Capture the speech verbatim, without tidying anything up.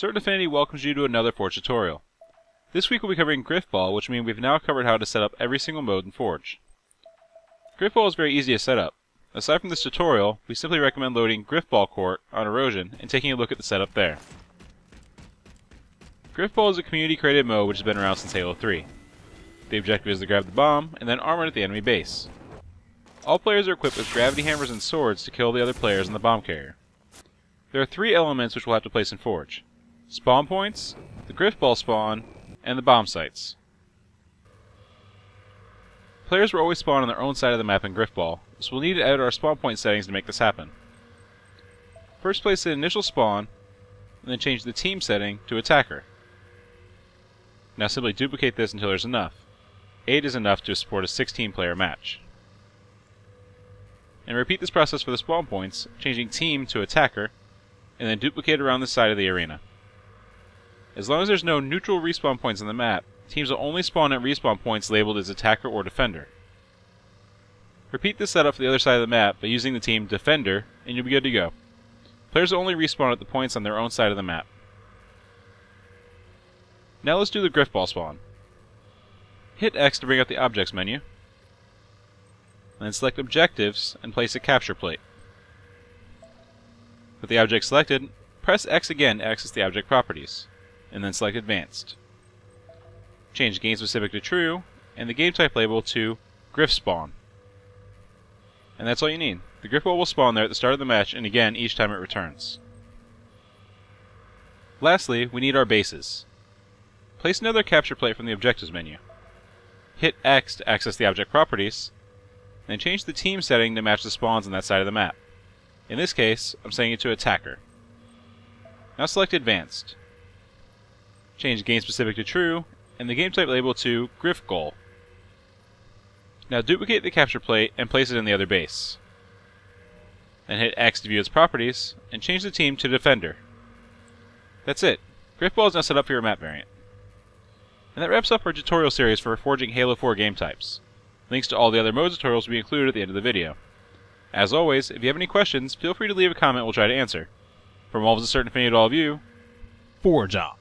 Certain Affinity welcomes you to another Forge tutorial. This week we'll be covering Grifball, which means we've now covered how to set up every single mode in Forge. Grifball is very easy to set up. Aside from this tutorial, we simply recommend loading Grifball Court on Erosion and taking a look at the setup there. Grifball is a community created mode which has been around since Halo three. The objective is to grab the bomb and then arm it at the enemy base. All players are equipped with gravity hammers and swords to kill the other players in the bomb carrier. There are three elements which we'll have to place in Forge: spawn points, the Grifball spawn, and the bomb sites. Players will always spawn on their own side of the map in Grifball, so we'll need to edit our spawn point settings to make this happen. First place the initial spawn, and then change the team setting to attacker. Now simply duplicate this until there's enough. eight is enough to support a sixteen player match. And repeat this process for the spawn points, changing team to attacker, and then duplicate around the side of the arena. As long as there's no neutral respawn points on the map, teams will only spawn at respawn points labeled as attacker or defender. Repeat this setup for the other side of the map by using the team defender, and you'll be good to go. Players will only respawn at the points on their own side of the map. Now let's do the Grifball spawn. Hit X to bring up the objects menu, and then select objectives and place a capture plate. With the object selected, press X again to access the object properties, and then select Advanced. Change Game Specific to True, and the game type label to Grif Spawn. And that's all you need. The Grifball will spawn there at the start of the match and again each time it returns. Lastly, we need our bases. Place another capture plate from the Objectives menu. Hit X to access the object properties, then change the team setting to match the spawns on that side of the map. In this case, I'm setting it to Attacker. Now select Advanced. Change Game Specific to True, and the game type label to Grif Goal. Now duplicate the capture plate and place it in the other base. Then hit X to view its properties, and change the team to Defender. That's it. Grifball is now set up for your map variant. And that wraps up our tutorial series for forging Halo four game types. Links to all the other mode tutorials will be included at the end of the video. As always, if you have any questions, feel free to leave a comment we'll try to answer. From all of us at Certain Affinity to all of you, Forge on!